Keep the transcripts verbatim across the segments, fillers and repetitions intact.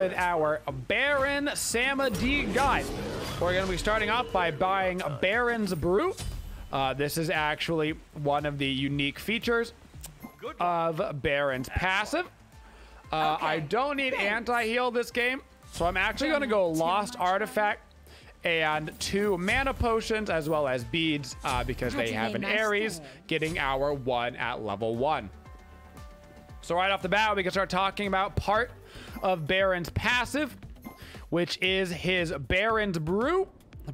With our Baron Samedi guide, we're going to be starting off by buying Baron's Brew. Uh, this is actually one of the unique features of Baron's passive. Uh, okay. I don't need anti-heal this game, so I'm actually going to go Lost Artifact and two mana potions as well as beads uh, because they have an Ares, getting our one at level one. So right off the bat, we can start talking about part of Baron's passive, which is his Baron's Brew.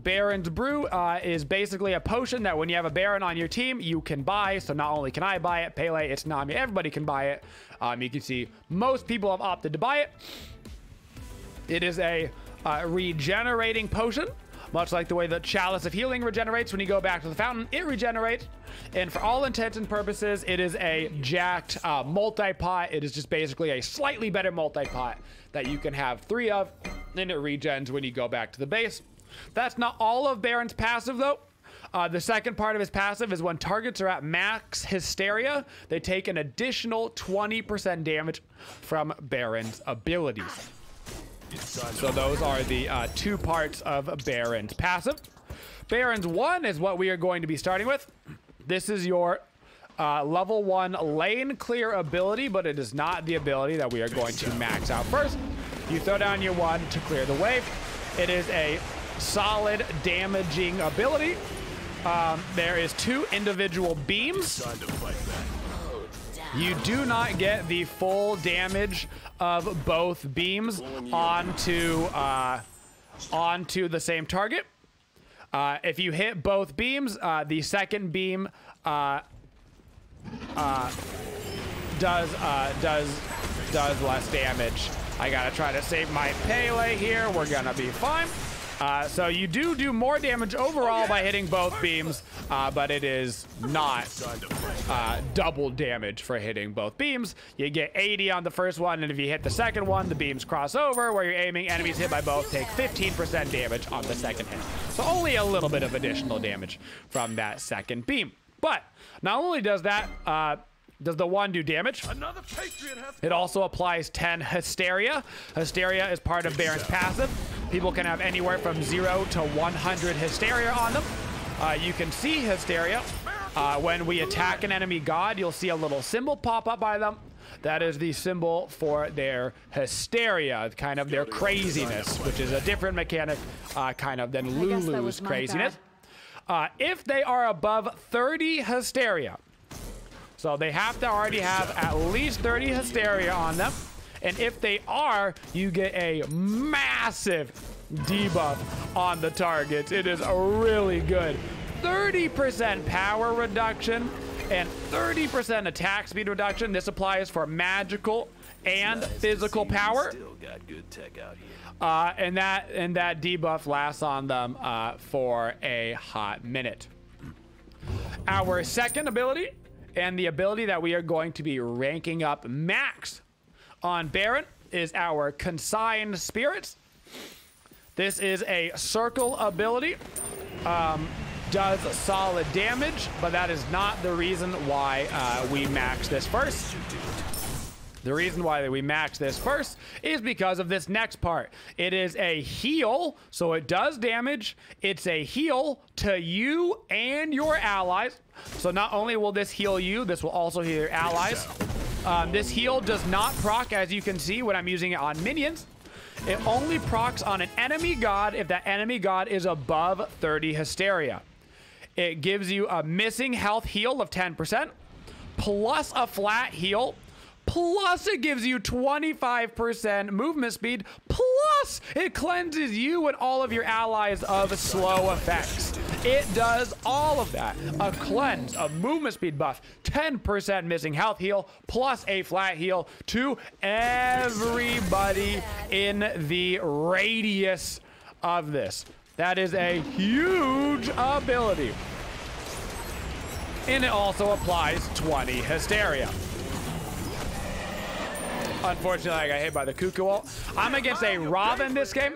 Baron's Brew uh, is basically a potion that when you have a Baron on your team, you can buy. So not only can I buy it, Pele, it's Nami, everybody can buy it. Um, you can see most people have opted to buy it. It is a uh, regenerating potion, much like the way the Chalice of Healing regenerates. When you go back to the fountain, it regenerates. And for all intents and purposes, it is a jacked uh, multi-pot. It is just basically a slightly better multi-pot that you can have three of, and it regens when you go back to the base. That's not all of Baron's passive, though. Uh, the second part of his passive is when targets are at max Hysteria, they take an additional twenty percent damage from Baron's abilities. So those are the uh, two parts of Baron's passive. Baron's one is what we are going to be starting with. This is your uh, level one lane clear ability, but it is not the ability that we are going to max out first. You throw down your one to clear the wave. It is a solid damaging ability. Um, there is two individual beams. You do not get the full damage of both beams onto uh, onto the same target. Uh, if you hit both beams, uh, the second beam uh, uh, does uh, does does less damage. I gotta try to save my Pele here. We're gonna be fine. Uh, so you do do more damage overall oh, yeah. by hitting both beams, uh, but it is not uh, double damage for hitting both beams. You get eighty on the first one, and if you hit the second one, the beams cross over where you're aiming. Enemies hit by both take fifteen percent damage on the second hit. So only a little bit of additional damage from that second beam. But not only does that uh, does the one do damage, Another Patriot has it also applies ten Hysteria. Hysteria is part of Baron's passive. People can have anywhere from zero to one hundred Hysteria on them. Uh, you can see Hysteria. Uh, when we attack an enemy god, you'll see a little symbol pop up by them. That is the symbol for their Hysteria, kind of their craziness, which is a different mechanic uh, kind of than Lulu's craziness. Uh, if they are above thirty Hysteria, so they have to already have at least thirty Hysteria on them. And if they are, you get a massive debuff on the targets. It is a really good thirty percent power reduction and thirty percent attack speed reduction. This applies for magical and physical power. Uh, and that and that debuff lasts on them uh, for a hot minute. Our second ability, and the ability that we are going to be ranking up max on Baron, is our Consigned Spirit. This is a circle ability. Um, does solid damage, but that is not the reason why uh, we max this first. The reason why we max this first is because of this next part. It is a heal, so it does damage. It's a heal to you and your allies. So not only will this heal you, this will also heal your allies. Um, this heal does not proc, as you can see, when I'm using it on minions. It only procs on an enemy god if that enemy god is above thirty Hysteria. It gives you a missing health heal of ten percent, plus a flat heal, plus it gives you twenty-five percent movement speed, plus it cleanses you and all of your allies of slow effects. It does all of that. A cleanse, a movement speed buff, ten percent missing health heal, plus a flat heal to everybody in the radius of this. That is a huge ability. And it also applies twenty Hysteria. Unfortunately, I got hit by the Cuckoo Owl. I'm against a Robin this game.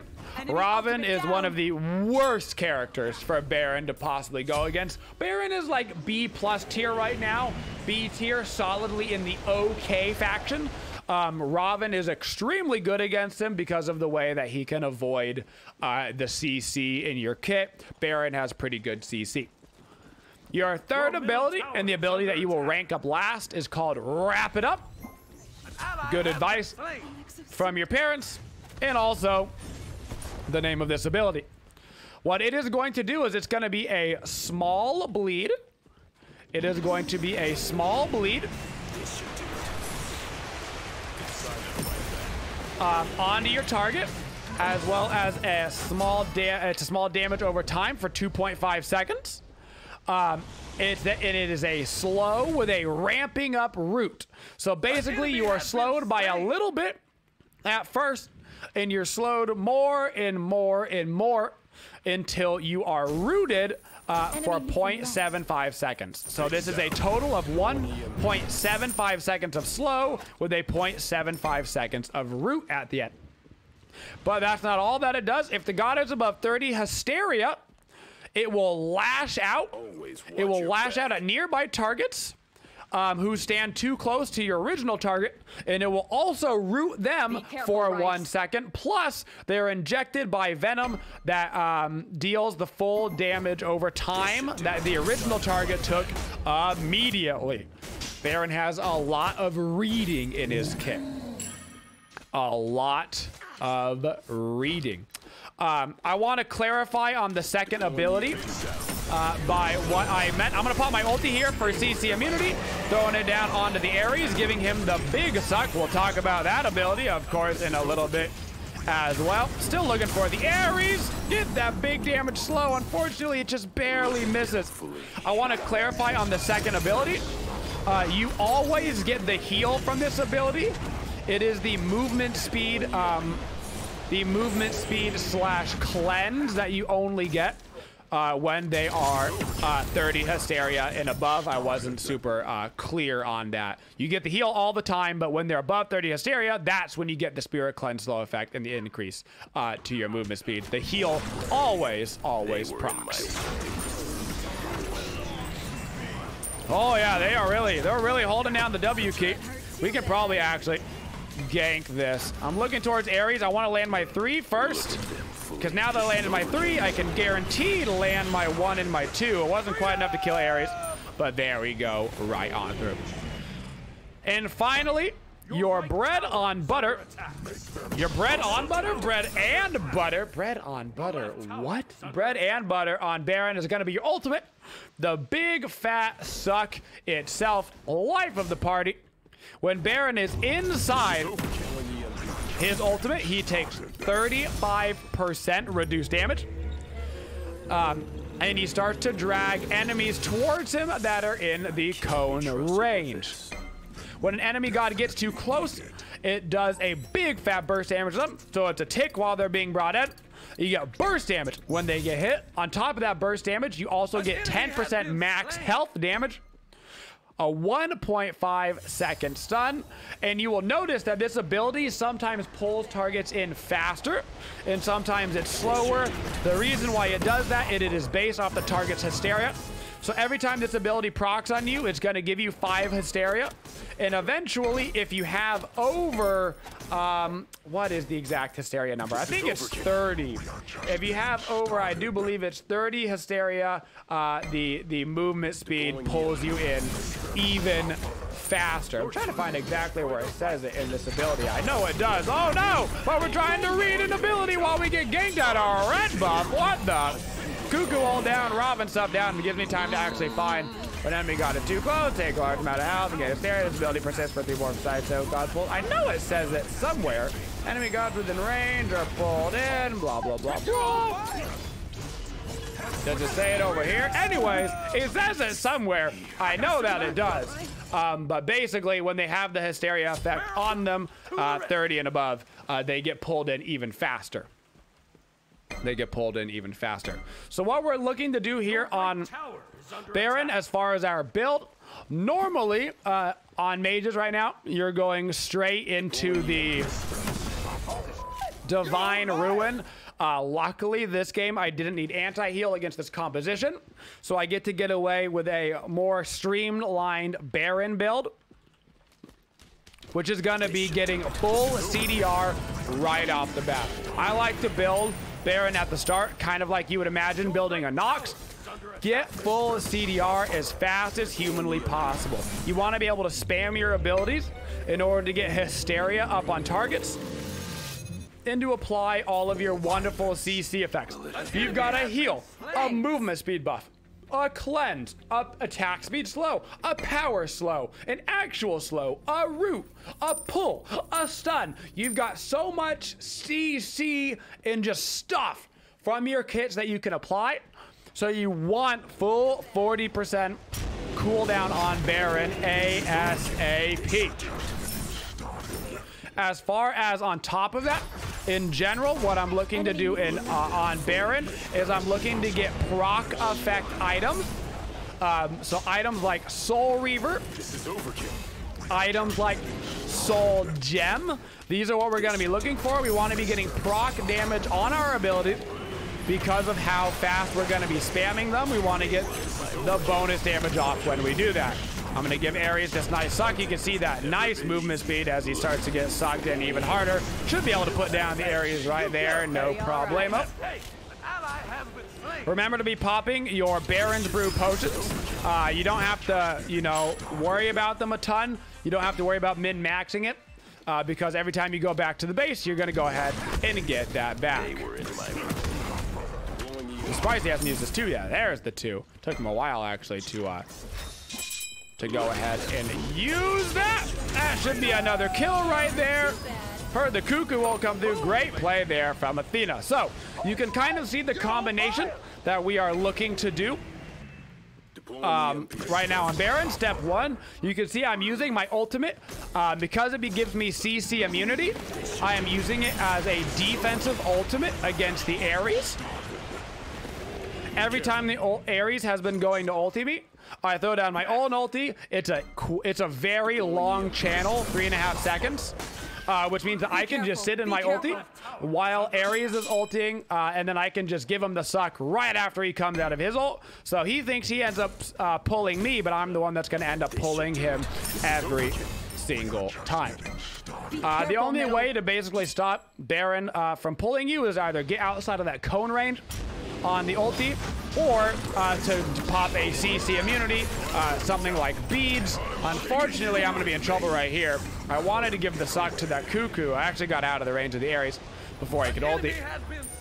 Robin is one of the worst characters for Baron to possibly go against. Baron is like B plus tier right now. B tier, solidly in the okay faction. Um, Robin is extremely good against him because of the way that he can avoid uh, the C C in your kit. Baron has pretty good C C. Your third ability, and the ability that you will rank up last, is called Wrap It Up. Good advice from your parents, and also the name of this ability. What it is going to do is it's going to be a small bleed. It is going to be a small bleed. Um, onto your target, as well as a small, da it's a small damage over time for two point five seconds. Um, it's a, and it is a slow with a ramping up root. So basically you are slowed by a little bit at first, and you're slowed more and more and more until you are rooted uh, for zero point seven five seconds. So this is a total of one point seven five seconds of slow with a zero point seven five seconds of root at the end. But that's not all that it does. If the god is above thirty, Hysteria, it will lash out. It will lash back. out at nearby targets um, who stand too close to your original target, and it will also root them careful, for Rice. one second. Plus, they're injected by venom that um, deals the full damage over time that the original target took immediately. Baron has a lot of reading in his kit. A lot of reading. Um, I want to clarify on the second ability uh, by what I meant. I'm going to pop my ulti here for C C immunity, throwing it down onto the Ares, giving him the big suck. We'll talk about that ability, of course, in a little bit as well. Still looking for the Ares. Get that big damage slow. Unfortunately, it just barely misses. I want to clarify on the second ability. Uh, you always get the heal from this ability. It is the movement speed... Um, The movement speed slash cleanse that you only get uh, when they are uh, thirty Hysteria and above. I wasn't super uh, clear on that. You get the heal all the time, but when they're above thirty Hysteria, that's when you get the Spirit Cleanse slow effect and the increase uh, to your movement speed. The heal always, always procs. Oh yeah, they are really, they're really holding down the W key. We could probably actually gank this. I'm looking towards Ares. I want to land my three first, because now that I landed my three, I can guarantee to land my one and my two. It wasn't quite enough to kill Ares, but there we go, right on through. And finally, your bread on butter. Your bread on butter? Bread and butter. Bread on butter. What? Bread and butter on Baron is going to be your ultimate. The big fat suck itself. Life of the party. When Baron is inside his ultimate, he takes thirty-five percent reduced damage. Um, and he starts to drag enemies towards him that are in the cone range. When an enemy god gets too close, it does a big fat burst damage to them. So it's a tick while they're being brought in. You get burst damage when they get hit. On top of that burst damage, you also get ten percent max health damage, a one point five second stun, and you will notice that this ability sometimes pulls targets in faster, and sometimes it's slower. The reason why it does that, it, it is based off the target's Hysteria. So every time this ability procs on you, it's gonna give you five Hysteria, and eventually, if you have over, um, what is the exact Hysteria number? I think it's thirty. If you have over, I do believe it's thirty Hysteria, uh, the, the movement speed pulls you in even faster. I'm trying to find exactly where it says it in this ability. I know it does. Oh no! But we're trying to read an ability while we get ganked at our red buff. What the? Cuckoo all down, Robin stuff down, and gives me time to actually find when enemy got it too close. Take a large amount of health and get Hysteria. This ability persists for three more sides, so god's pulled. I know it says it somewhere. Enemy gods within range are pulled in, blah, blah, blah, blah. Does it say it over here? Anyways, it says it somewhere. I know that it does. Um, but basically, when they have the Hysteria effect on them, uh, thirty and above, uh, they get pulled in even faster. They get pulled in even faster. So what we're looking to do here on Baron, as far as our build, normally uh, on mages right now, you're going straight into the Divine Ruin. Uh, luckily, this game, I didn't need anti-heal against this composition, so I get to get away with a more streamlined Baron build, which is going to be getting full C D R right off the bat. I like to build Baron at the start, kind of like you would imagine building a Nox. Get full C D R as fast as humanly possible. You want to be able to spam your abilities in order to get Hysteria up on targets and to apply all of your wonderful C C effects. You've got a heal, a movement speed buff, a cleanse, a attack speed slow, a power slow, an actual slow, a root, a pull, a stun. You've got so much C C and just stuff from your kits that you can apply. So you want full forty percent cooldown on Baron ASAP. As far as on top of that, in general, what I'm looking to do in uh, on Baron is I'm looking to get proc effect items. Um, so items like Soul Reaver. This is overkill. Items like Soul Gem. These are what we're going to be looking for. We want to be getting proc damage on our abilities because of how fast we're going to be spamming them. We want to get the bonus damage off when we do that. I'm going to give Ares this nice suck. You can see that nice movement speed as he starts to get sucked in even harder. Should be able to put down the Ares right there. No problemo. Remember to be popping your Baron's Brew potions. Uh, you don't have to, you know, worry about them a ton. You don't have to worry about min-maxing it uh, because every time you go back to the base, you're going to go ahead and get that back. I'm surprised he hasn't used this two yet. There's the two. Took him a while, actually, to... Uh, to go ahead and use that. That should be another kill right there. Heard the Cuckoo Owl come through. Great play there from Athena. So you can kind of see the combination that we are looking to do um, right now on Baron. Step one, you can see I'm using my ultimate. Uh, because it gives me C C immunity, I am using it as a defensive ultimate against the Ares. Every time the Ares has been going to ulti me, I throw down my own ulti. It's a it's a very long channel, three and a half seconds, uh, which means that I can just sit in my ulti while Ares is ulting, uh, and then I can just give him the suck right after he comes out of his ult. So he thinks he ends up uh, pulling me, but I'm the one that's going to end up pulling him every single time. Uh, the only way to basically stop Baron uh, from pulling you is either get outside of that cone range on the ulti, or uh, to pop a C C immunity, uh, something like Beads. Unfortunately, I'm going to be in trouble right here. I wanted to give the suck to that Cuckoo. I actually got out of the range of the Ares before I could ulti.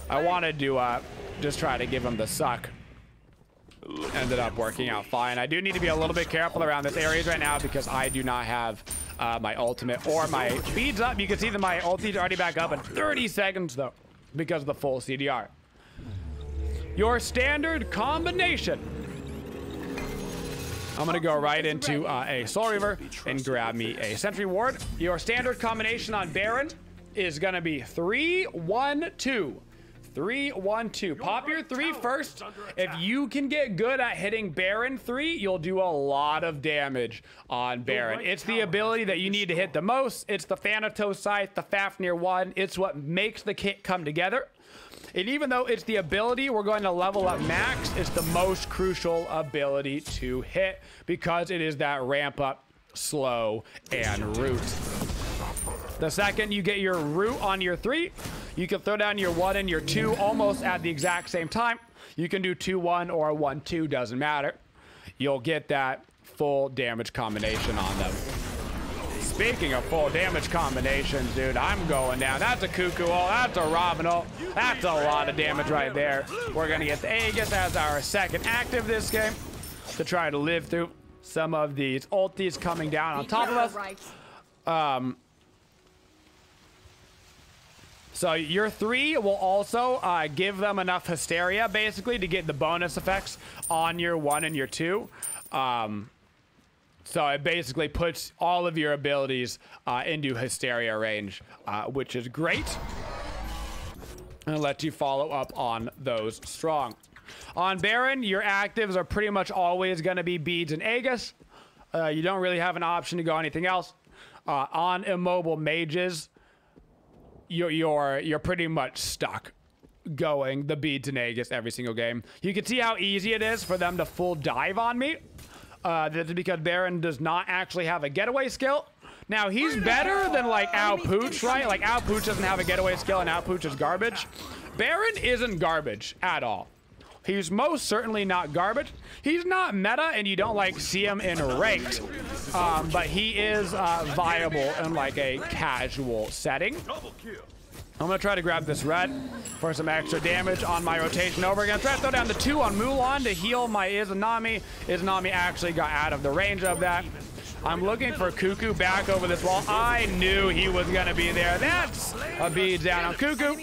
I wanted to uh, just try to give him the suck. Ended up working out fine. I do need to be a little bit careful around this Ares right now because I do not have uh, my ultimate or my Beads up. You can see that my ulti's already back up in thirty seconds, though, because of the full C D R. Your standard combination. I'm gonna go right into uh, a Soul Reaver and grab me a Sentry Ward. Your standard combination on Baron is gonna be three one two. three one two. Pop your three first. If you can get good at hitting Baron three, you'll do a lot of damage on Baron. It's the ability that you need to hit the most. It's the Thanatos Scythe, the Fafnir one. It's what makes the kit come together. And even though it's the ability we're going to level up max, it's the most crucial ability to hit because it is that ramp up, slow, and root. The second you get your root on your three, you can throw down your one and your two almost at the exact same time. You can do two one or one two, doesn't matter. You'll get that full damage combination on them. Speaking of full damage combinations, dude, I'm going down. That's a Cuckoo Owl. That's a Robin Owl. That's a lot of damage right there. We're going to get the Aegis as our second active this game to try to live through some of these ultis coming down on top of us. Um, so your three will also uh, give them enough Hysteria, basically, to get the bonus effects on your one and your two. Um... So it basically puts all of your abilities uh, into Hysteria range, uh, which is great. And lets you follow up on those strong. On Baron, your actives are pretty much always going to be Beads and Aegis. Uh, you don't really have an option to go anything else. Uh, on Immobile Mages, you're, you're, you're pretty much stuck. going the bead to Aegis every single game. You can see how easy it is for them to full dive on me. Uh, that's because Baron does not actually have a getaway skill. Now, he's better than, like, Al Pooch, right? Like, Al Pooch doesn't have a getaway skill, and Al Pooch is garbage. Baron isn't garbage at all. He's most certainly not garbage. He's not meta, and you don't, like, see him in ranked. Um, but he is uh, viable in, like, a casual setting. I'm going to try to grab this red for some extra damage on my rotation over. Again, try to throw down the two on Mulan to heal my Izanami. Izanami actually got out of the range of that. I'm looking for Cuckoo back over this wall. I knew he was going to be there. That's a bead down on Cuckoo.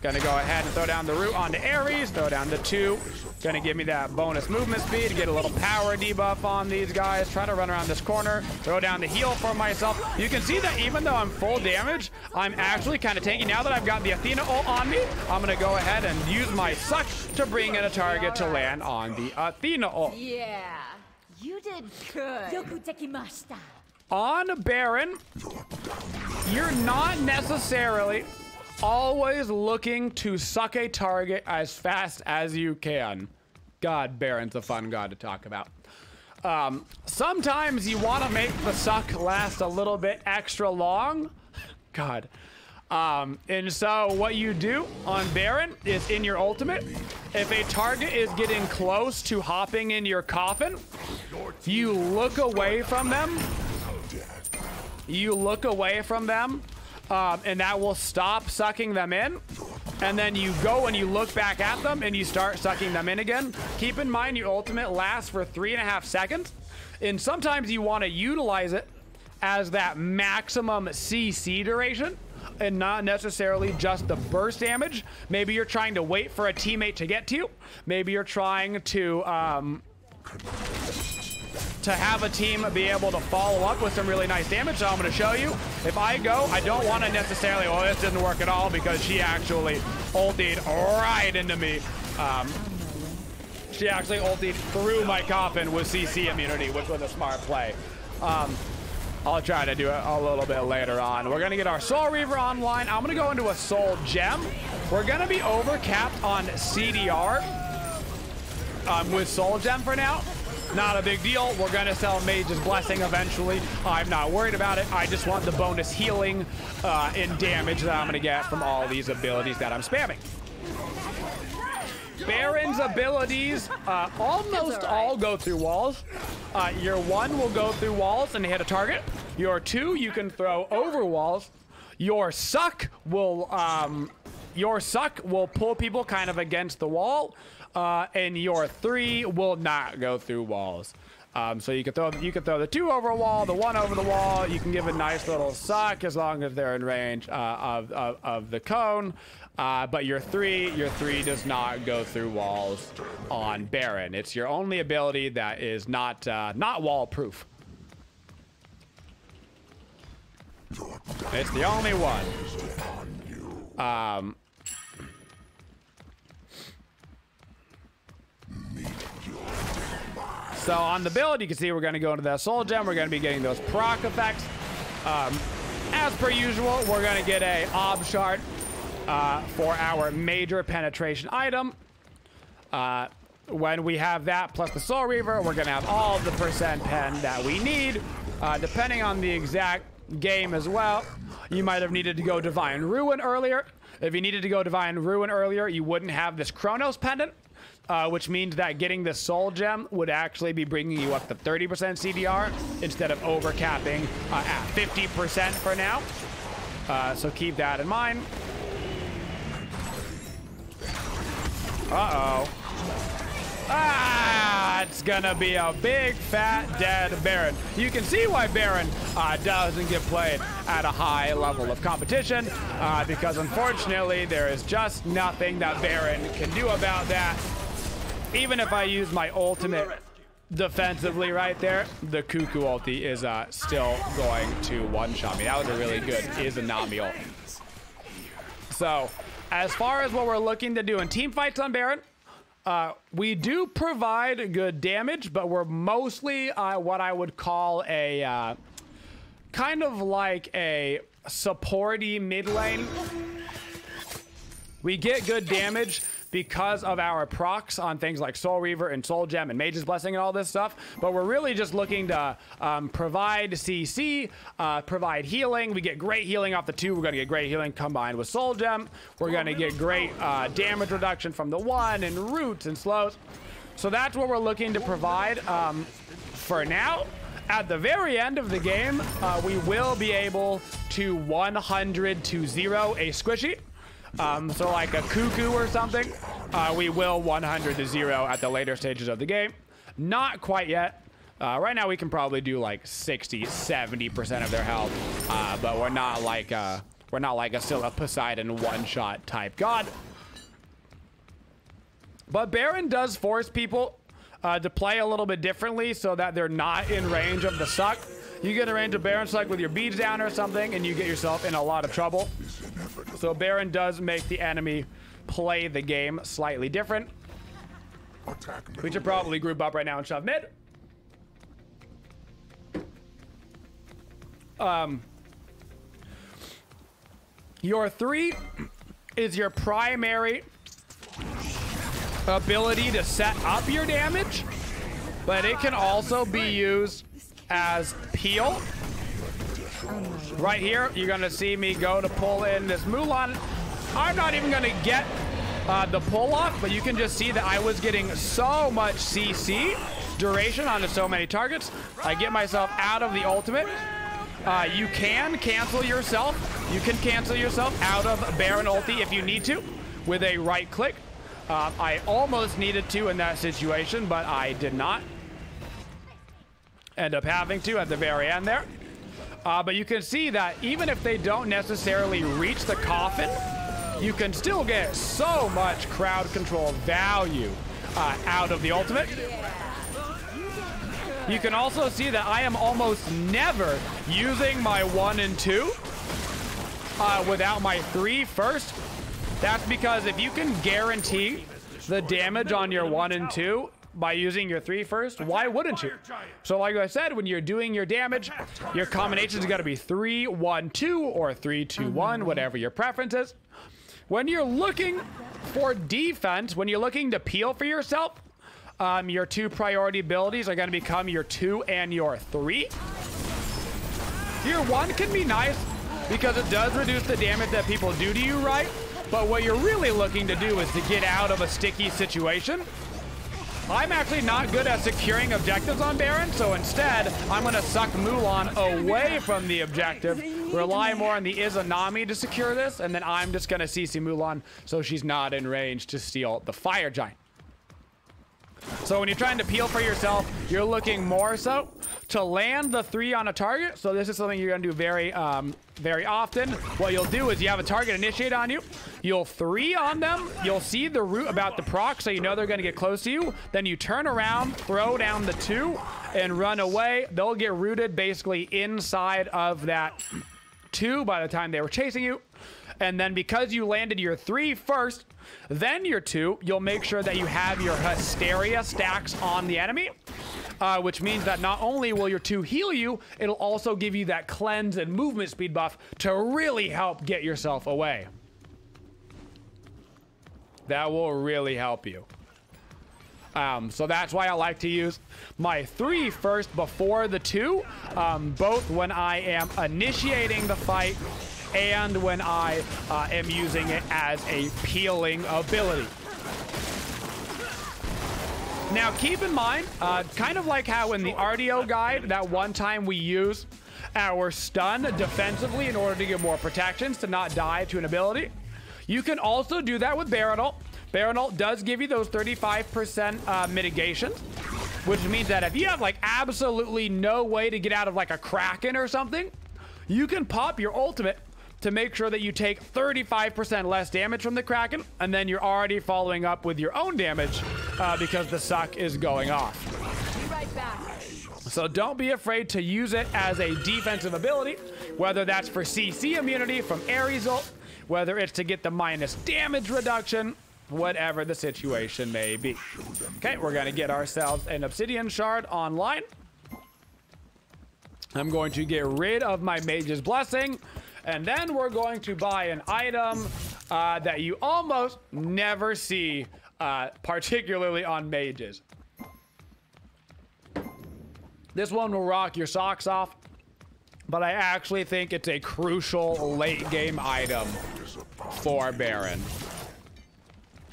Going to go ahead and throw down the root onto Ares. Throw down the two. Going to give me that bonus movement speed. Get a little power debuff on these guys. Try to run around this corner. Throw down the heal for myself. You can see that even though I'm full damage, I'm actually kind of tanky. Now that I've got the Athena ult on me, I'm going to go ahead and use my suck to bring in a target to land on the Athena ult. Yeah. You did good. On Baron, you're not necessarily always looking to suck a target as fast as you can. God, Baron's a fun god to talk about. Um, sometimes you want to make the suck last a little bit extra long. God. Um, and so what you do on Baron is in your ultimate, if a target is getting close to hopping in your coffin, you look away from them. You look away from them, um, and that will stop sucking them in. And then you go and you look back at them and you start sucking them in again. Keep in mind your ultimate lasts for three and a half seconds. And sometimes you want to utilize it as that maximum C C duration, and not necessarily just the burst damage. Maybe you're trying to wait for a teammate to get to you. Maybe you're trying to um, to have a team be able to follow up with some really nice damage. So I'm going to show you. If I go, I don't want to necessarily, oh, this didn't work at all because she actually ultied right into me. Um, she actually ultied through my coffin with C C immunity, which was a smart play. Um, I'll try to do it a little bit later on. We're going to get our Soul Reaver online. I'm going to go into a Soul Gem. We're going to be overcapped on C D R um, with Soul Gem for now. Not a big deal. We're going to sell Mage's Blessing eventually. I'm not worried about it. I just want the bonus healing uh, and damage that I'm going to get from all these abilities that I'm spamming. Baron's abilities uh, almost all go through walls. Uh, your one will go through walls and hit a target. Your two you can throw over walls. Your suck will um, your suck will pull people kind of against the wall, uh, and your three will not go through walls. Um, so you can throw you can throw the two over a wall, the one over the wall. You can give a nice little suck as long as they're in range uh, of, of of the cone. Uh, but your three, your three does not go through walls on Baron. It's your only ability that is not uh, not wall proof. It's the only one. Um. So on the build, you can see we're going to go into that Soul Gem. We're going to be getting those proc effects. Um, as per usual, we're going to get a Ob Shard uh, for our major penetration item. Uh, when we have that plus the Soul Reaver, we're going to have all of the percent pen that we need. Uh, depending on the exact game as well, you might have needed to go Divine Ruin earlier. If you needed to go Divine Ruin earlier, you wouldn't have this Chronos Pendant. Uh, which means that getting the Soul Gem would actually be bringing you up to thirty percent C D R instead of over capping uh, at fifty percent for now. Uh, so keep that in mind. Uh-oh. Ah, it's gonna be a big, fat, dead Baron. You can see why Baron uh, doesn't get played at a high level of competition uh, because unfortunately there is just nothing that Baron can do about that. Even if I use my ultimate defensively right there, the Cuckoo ulti is uh, still going to one-shot me. That was a really good Izanami ult. So, as far as what we're looking to do in team fights on Baron, uh, we do provide good damage, but we're mostly uh, what I would call a uh, kind of like a supporty mid lane. We get good damage because of our procs on things like Soul Reaver and Soul Gem and Mage's Blessing and all this stuff, but we're really just looking to um, provide C C, uh, provide healing. We get great healing off the two. We're going to get great healing combined with Soul Gem. We're going to get great uh, damage reduction from the one and roots and slows. So that's what we're looking to provide um, for now. At the very end of the game, uh, we will be able to one hundred to zero a squishy. Um, so like a cuckoo or something, uh, we will one hundred to zero at the later stages of the game. Not quite yet. Uh, right now we can probably do like sixty, seventy percent of their health, uh, but we're not like a, we're not like a Scylla Poseidon one-shot type god. But Baron does force people uh, to play a little bit differently so that they're not in range of the suck. You get a range of Baron suck with your beads down or something, and you get yourself in a lot of trouble. So Baron does make the enemy play the game slightly different. We should probably group up right now and shove mid. Um, your three is your primary ability to set up your damage, but it can also be used as peel. Right here, you're gonna see me go to pull in this Mulan. I'm not even gonna get uh, the pull off, but you can just see that I was getting so much C C duration onto so many targets. I get myself out of the ultimate. Uh, you can cancel yourself. You can cancel yourself out of Baron ulti if you need to with a right click. Uh, I almost needed to in that situation, but I did not. End up having to at the very end there. Uh, but you can see that even if they don't necessarily reach the coffin, you can still get so much crowd control value uh, out of the ultimate. You can also see that I am almost never using my one and two uh, without my three first. That's because if you can guarantee the damage on your one and two by using your three first, why wouldn't you? So like I said, when you're doing your damage, your combinations got to be three, one, two, or three, two, one, whatever your preference is. When you're looking for defense, when you're looking to peel for yourself, um, your two priority abilities are going to become your two and your three. Your one can be nice because it does reduce the damage that people do to you, right? But what you're really looking to do is to get out of a sticky situation. I'm actually not good at securing objectives on Baron, so instead, I'm going to suck Mulan away from the objective, rely more on the Izanami to secure this, and then I'm just going to C C Mulan so she's not in range to steal the Fire Giant. So when you're trying to peel for yourself, you're looking more so to land the three on a target. So this is something you're going to do very, um, very often. What you'll do is you have a target initiate on you. You'll three on them. You'll see the root about the proc, so you know they're going to get close to you. Then you turn around, throw down the two, and run away. They'll get rooted basically inside of that two by the time they were chasing you. And then because you landed your three first, then your two, you'll make sure that you have your Hysteria stacks on the enemy, uh, which means that not only will your two heal you, it'll also give you that cleanse and movement speed buff to really help get yourself away. That will really help you. Um, so that's why I like to use my three first before the two, um, both when I am initiating the fight and when I uh, am using it as a peeling ability. Now keep in mind, uh, kind of like how in the R D O guide, that one time we used our stun defensively in order to give more protections to not die to an ability. You can also do that with Baron ult. Baron ult does give you those thirty-five percent uh, mitigations, which means that if you have like absolutely no way to get out of like a Kraken or something, you can pop your ultimate to make sure that you take thirty-five percent less damage from the Kraken, and then you're already following up with your own damage uh, because the suck is going off. Be right back. So don't be afraid to use it as a defensive ability, whether that's for C C immunity from Ares ult, whether it's to get the minus damage reduction, whatever the situation may be. Okay, we're gonna get ourselves an Obsidian Shard online. I'm going to get rid of my Mage's Blessing, and then we're going to buy an item uh, that you almost never see, uh, particularly on mages. This one will rock your socks off, but I actually think it's a crucial late game item for Baron.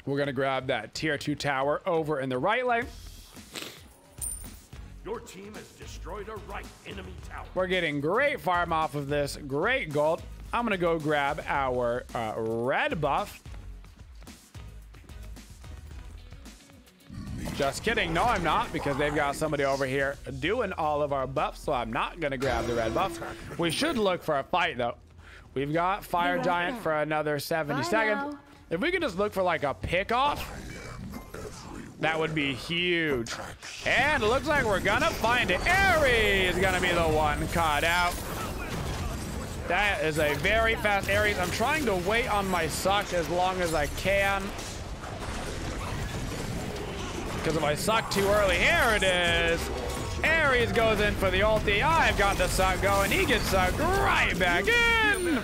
We're going to grab that tier two tower over in the right lane. Your team has destroyed a right enemy tower. We're getting great farm off of this. Great gold. I'm going to go grab our uh, red buff. Just kidding. No, I'm not, because they've got somebody over here doing all of our buffs, so I'm not going to grab the red buff. We should look for a fight, though. We've got Fire Giant for another seventy seconds. If we could just look for like a pickoff, that would be huge. And it looks like we're gonna find it. Ares is gonna be the one caught out. That is a very fast Ares. I'm trying to wait on my suck as long as I can, because if I suck too early, here it is. Ares goes in for the ulti. I've got the suck going. He gets sucked right back in.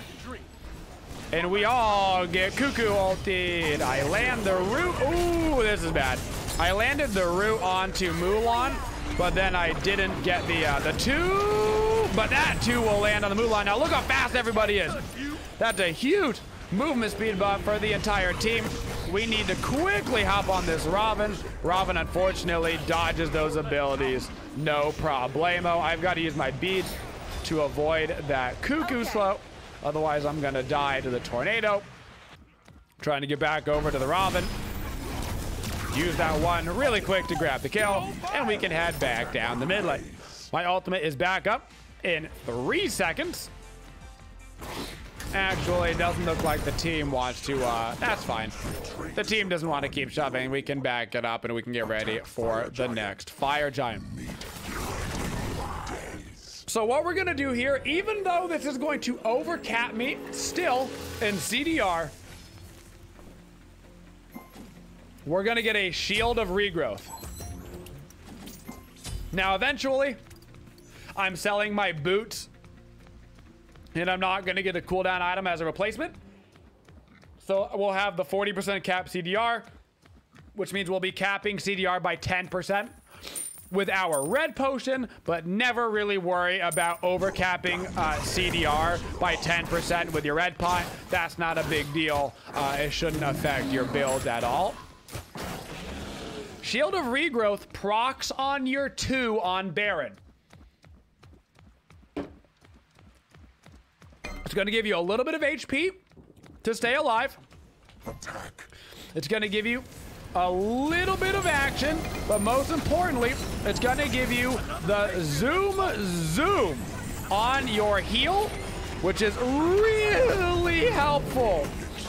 And we all get cuckoo ulted. I land the root. Ooh, this is bad. I landed the root onto Mulan, but then I didn't get the uh, the two. But that two will land on the Mulan. Now look how fast everybody is. That's a huge movement speed buff for the entire team. We need to quickly hop on this Robin. Robin, unfortunately, dodges those abilities. No problemo. I've got to use my beads to avoid that cuckoo okay. slow. Otherwise, I'm going to die to the tornado. Trying to get back over to the Robin. Use that one really quick to grab the kill, and we can head back down the mid lane. My ultimate is back up in three seconds. Actually, it doesn't look like the team wants to. Uh, that's fine. The team doesn't want to keep shoving. We can back it up, and we can get ready for the next Fire Giant. So what we're gonna do here, even though this is going to overcap me, still in C D R, we're gonna get a Shield of Regrowth. Now eventually, I'm selling my boots, and I'm not gonna get a cooldown item as a replacement. So we'll have the forty percent cap C D R, which means we'll be capping C D R by ten percent. With our red potion, but never really worry about overcapping uh, C D R by ten percent with your red pot. That's not a big deal. Uh, it shouldn't affect your build at all. Shield of Regrowth procs on your two on Baron. It's going to give you a little bit of H P to stay alive. Attack. It's going to give you a little bit of action, but most importantly, it's gonna give you the zoom zoom on your heel, which is really helpful.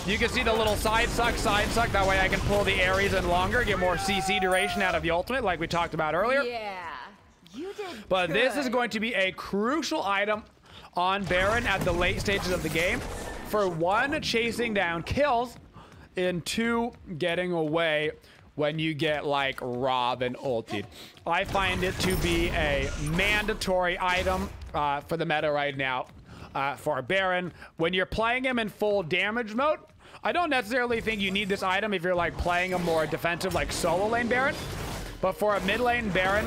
You can see the little side suck, side suck. That way I can pull the Ares in longer, get more C C duration out of the ultimate like we talked about earlier. Yeah, you did But good. This is going to be a crucial item on Baron at the late stages of the game. For one, chasing down kills, and two, getting away when you get like Robin ulted. I find it to be a mandatory item uh, for the meta right now uh, for Baron. When you're playing him in full damage mode, I don't necessarily think you need this item if you're like playing a more defensive like solo lane Baron. But for a mid lane Baron,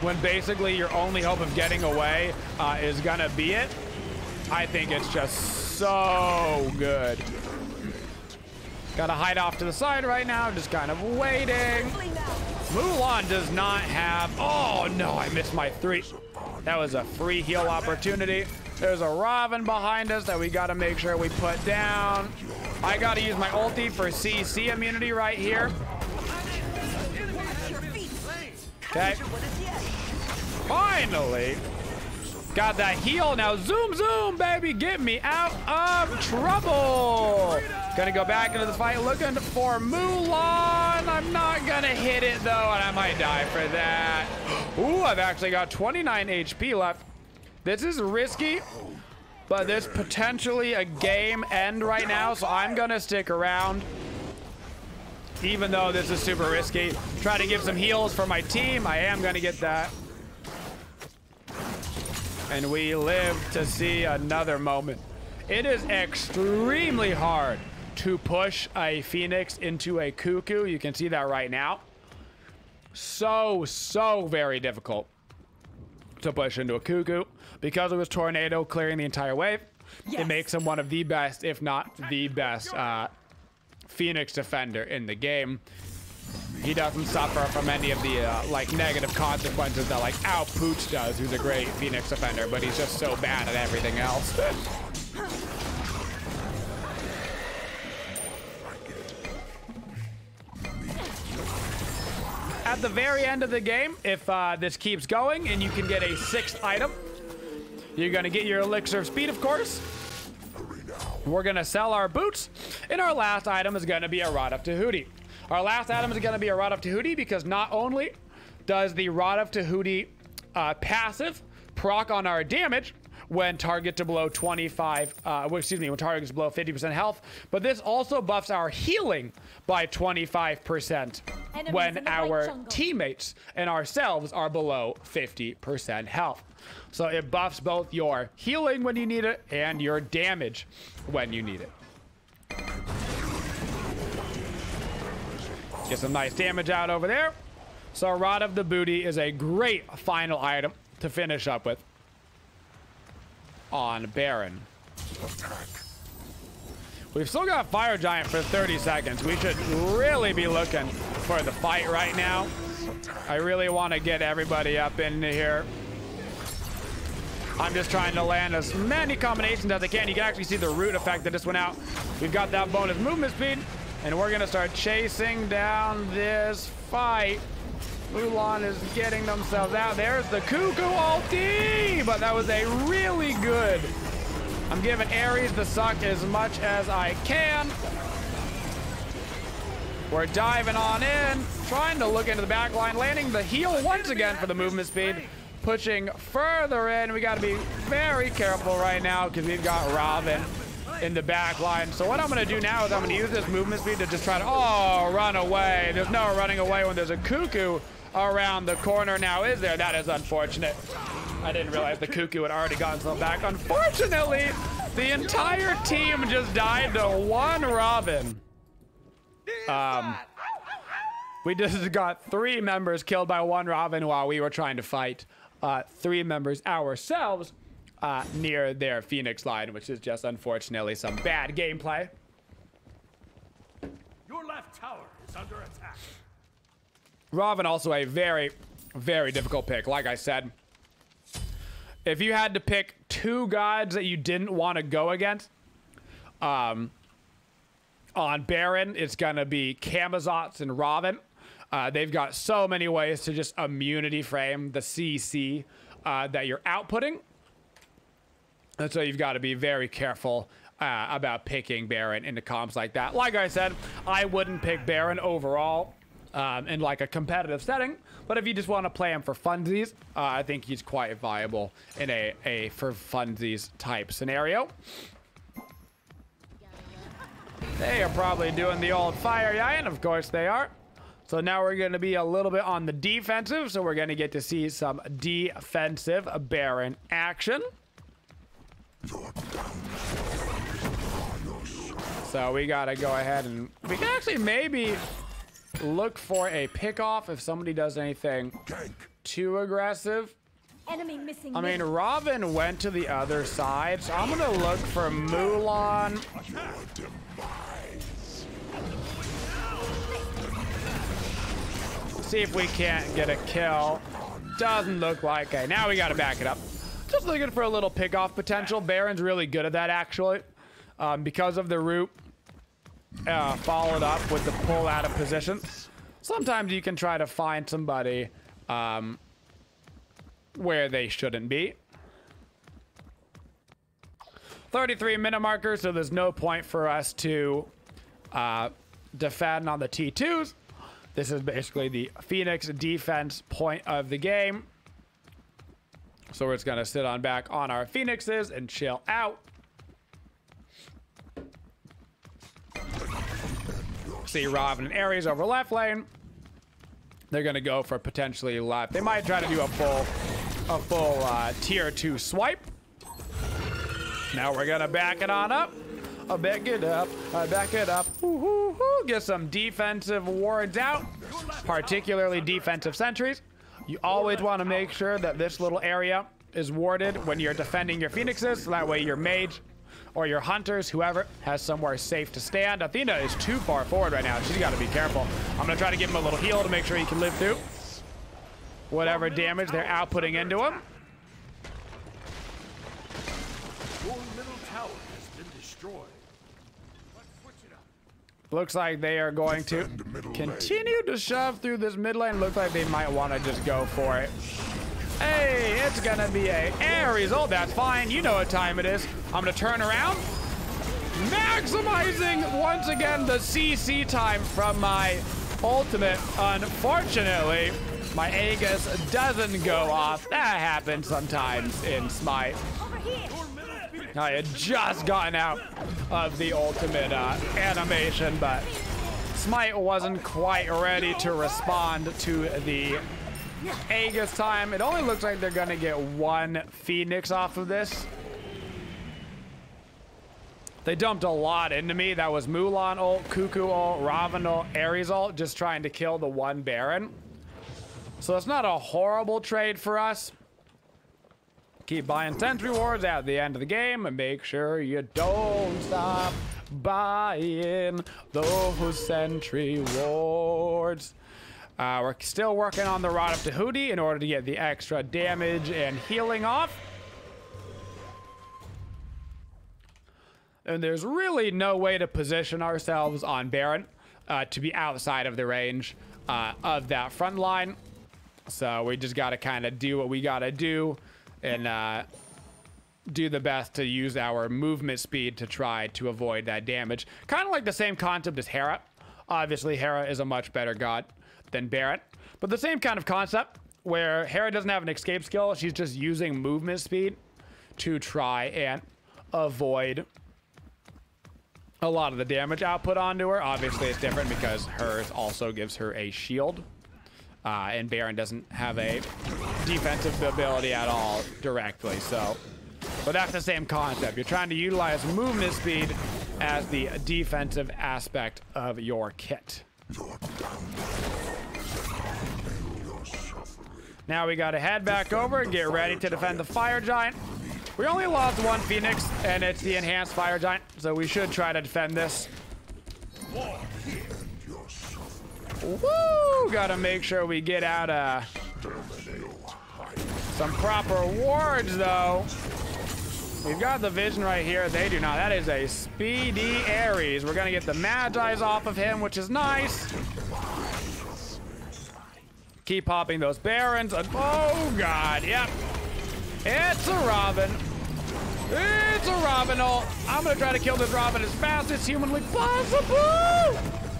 when basically your only hope of getting away uh, is gonna be it, I think it's just so good. Gotta hide off to the side right now, just kind of waiting. Mulan does not have, oh no, I missed my three. That was a free heal opportunity. There's a Robin behind us that we gotta make sure we put down. I gotta use my ulti for C C immunity right here. Okay. Finally. Got that heal. Now zoom, zoom, baby. Get me out of trouble. Gonna go back into the fight looking for Mulan. I'm not gonna hit it though, and I might die for that. Ooh, I've actually got twenty-nine H P left. This is risky, but this potentially a game end right now, so I'm gonna stick around. Even though this is super risky. Try to give some heals for my team. I am gonna get that. And we live to see another moment. It is extremely hard to push a Phoenix into a Cuckoo. You can see that right now. So, so very difficult to push into a Cuckoo. Because it was Tornado clearing the entire wave, yes. It makes him one of the best, if not the best, uh, Phoenix defender in the game. He doesn't suffer from any of the uh, like negative consequences that like Al Pooch does, who's a great Phoenix defender, but he's just so bad at everything else. At the very end of the game, if uh, this keeps going and you can get a sixth item, you're gonna get your elixir of speed, of course. We're gonna sell our boots, and our last item is gonna be a Rod of Tahuti. Our last item is going to be a Rod of Tahuti because not only does the Rod of Tahuti uh, passive proc on our damage when target to below twenty-five, uh, well, excuse me, when target is below fifty percent health, but this also buffs our healing by twenty-five percent when our teammates and ourselves are below fifty percent health. So it buffs both your healing when you need it and your damage when you need it. Get some nice damage out over there. So Rod of the Booty is a great final item to finish up with on Baron. We've still got Fire Giant for thirty seconds. We should really be looking for the fight right now. I really want to get everybody up in here. I'm just trying to land as many combinations as I can. You can actually see the root effect that just went out. We've got that bonus movement speed. And we're gonna start chasing down this fight. Mulan is getting themselves out. There's the Cuckoo ulti, but that was a really good. I'm giving Ares the suck as much as I can. We're diving on in, trying to look into the back line, landing the heel once again for the movement speed, pushing further in. We gotta be very careful right now because we've got Robin in the back line. So what I'm gonna do now is I'm gonna use this movement speed to just try to, oh, run away. There's no running away when there's a Cuckoo around the corner now, is there? That is unfortunate. I didn't realize the Cuckoo had already gotten some back. Unfortunately, the entire team just died to one Robin. Um, we just got three members killed by one Robin while we were trying to fight uh, three members ourselves Uh, near their Phoenix line, which is just unfortunately some bad gameplay. Your left tower is under attack. Robin also a very, very difficult pick. Like I said, if you had to pick two gods that you didn't want to go against, um, on Baron, it's gonna be Camazotz and Robin. Uh, they've got so many ways to just immunity frame the C C uh, that you're outputting. And so you've got to be very careful uh, about picking Baron into comps like that. Like I said, I wouldn't pick Baron overall um, in like a competitive setting. But if you just want to play him for funsies, uh, I think he's quite viable in a, a for funsies type scenario. They are probably doing the old Fire Giant. Of course they are. So now we're going to be a little bit on the defensive. So we're going to get to see some defensive Baron action. So we gotta go ahead and we can actually maybe look for a pickoff if somebody does anything too aggressive. Enemy missing. I mean, Robin went to the other side, so I'm gonna look for Mulan. See if we can't get a kill. Doesn't look like it. Now we gotta back it up. Just looking for a little pick-off potential. Baron's really good at that, actually. Um, because of the root uh, followed up with the pull out of position. Sometimes you can try to find somebody um, where they shouldn't be. thirty-three minute marker, so there's no point for us to uh, defend on the T twos. This is basically the Phoenix defense point of the game. So we're just gonna sit on back on our Phoenixes and chill out. See Robin and Ares over left lane. They're gonna go for potentially left. They might try to do a full, a full uh, tier two swipe. Now we're gonna back it on up. I'll back it up. I'll back it up. Woo-hoo-hoo. Get some defensive wards out, particularly defensive sentries. You always want to make sure that this little area is warded when you're defending your phoenixes. So that way your mage or your hunters, whoever, has somewhere safe to stand. Athena is too far forward right now. She's got to be careful. I'm going to try to give him a little heal to make sure he can live through whatever damage they're outputting into him. Looks like they are going to continue to shove through this mid lane. Looks like they might want to just go for it. Hey, it's going to be a Ares. Oh, that's fine. You know what time it is. I'm going to turn around. Maximizing, once again, the C C time from my ultimate. Unfortunately, my Aegis doesn't go off. That happens sometimes in Smite. I had just gotten out of the ultimate uh, animation, but Smite wasn't quite ready to respond to the Aegis time. It only looks like they're going to get one Phoenix off of this. They dumped a lot into me. That was Mulan ult, Cuckoo ult, Ravana ult, Ares ult, just trying to kill the one Baron. So it's not a horrible trade for us. Keep buying sentry wards at the end of the game and make sure you don't stop buying those sentry wards. Uh, we're still working on the Rod of Tahuti in order to get the extra damage and healing off. And there's really no way to position ourselves on Baron uh, to be outside of the range uh, of that front line. So we just got to kind of do what we got to do and uh, do the best to use our movement speed to try to avoid that damage. Kind of like the same concept as Hera. Obviously, Hera is a much better god than Baron, but the same kind of concept where Hera doesn't have an escape skill. She's just using movement speed to try and avoid a lot of the damage output onto her. Obviously, it's different because hers also gives her a shield. Uh, and Baron doesn't have a defensive ability at all directly. So, but that's the same concept. You're trying to utilize movement speed as the defensive aspect of your kit. Now we got to head back over and get ready to defend the Fire Giant. We only lost one Phoenix, and it's the enhanced Fire Giant. So we should try to defend this. Woo! Gotta make sure we get out uh, some proper wards, though. We've got the vision right here. They do not. That is a speedy Ares. We're gonna get the Magi's off of him, which is nice. Keep popping those Barons. Oh, God. Yep. It's a Robin. It's a Robin ult. I'm gonna try to kill this Robin as fast as humanly possible.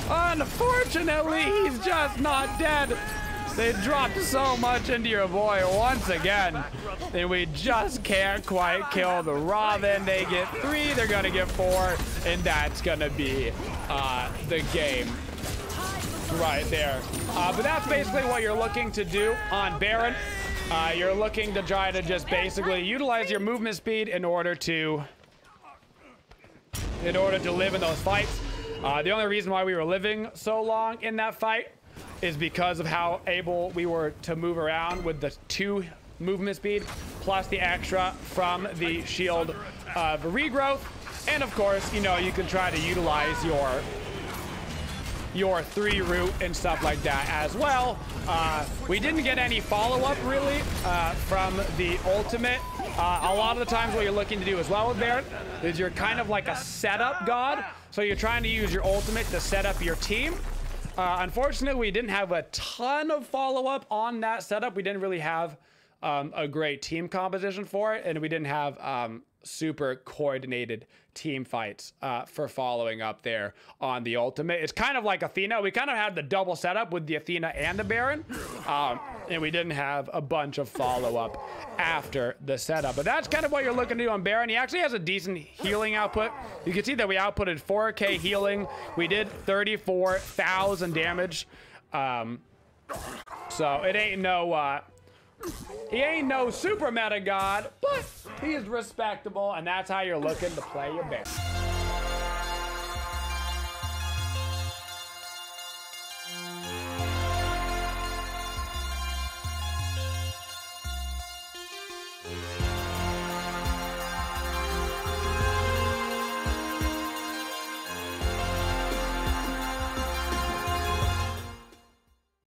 Unfortunately, he's just not dead. They dropped so much into your boy once again, and we just can't quite kill the Robin. They get three, they're gonna get four, and that's gonna be uh, the game right there. Uh, but that's basically what you're looking to do on Baron. Uh, you're looking to try to just basically utilize your movement speed in order to, in order to live in those fights. Uh, the only reason why we were living so long in that fight is because of how able we were to move around with the two movement speed, plus the extra from the Shield of Regrowth. And of course, you know, you can try to utilize your your three root and stuff like that as well. Uh, we didn't get any follow-up really uh, from the ultimate. Uh, a lot of the times what you're looking to do as well with Baron is you're kind of like a setup god. So you're trying to use your ultimate to set up your team. Uh, unfortunately, we didn't have a ton of follow-up on that setup. We didn't really have um, a great team composition for it, and we didn't have um, super coordinated team fights uh, for following up there on the ultimate. It's kind of like Athena. We kind of had the double setup with the Athena and the Baron, um, and we didn't have a bunch of follow-up after the setup. But that's kind of what you're looking to do on Baron. He actually has a decent healing output. You can see that we outputted four K healing. We did thirty-four thousand damage. Um, so it ain't no uh, He ain't no super meta god, but he is respectable, and that's how you're looking to play your best.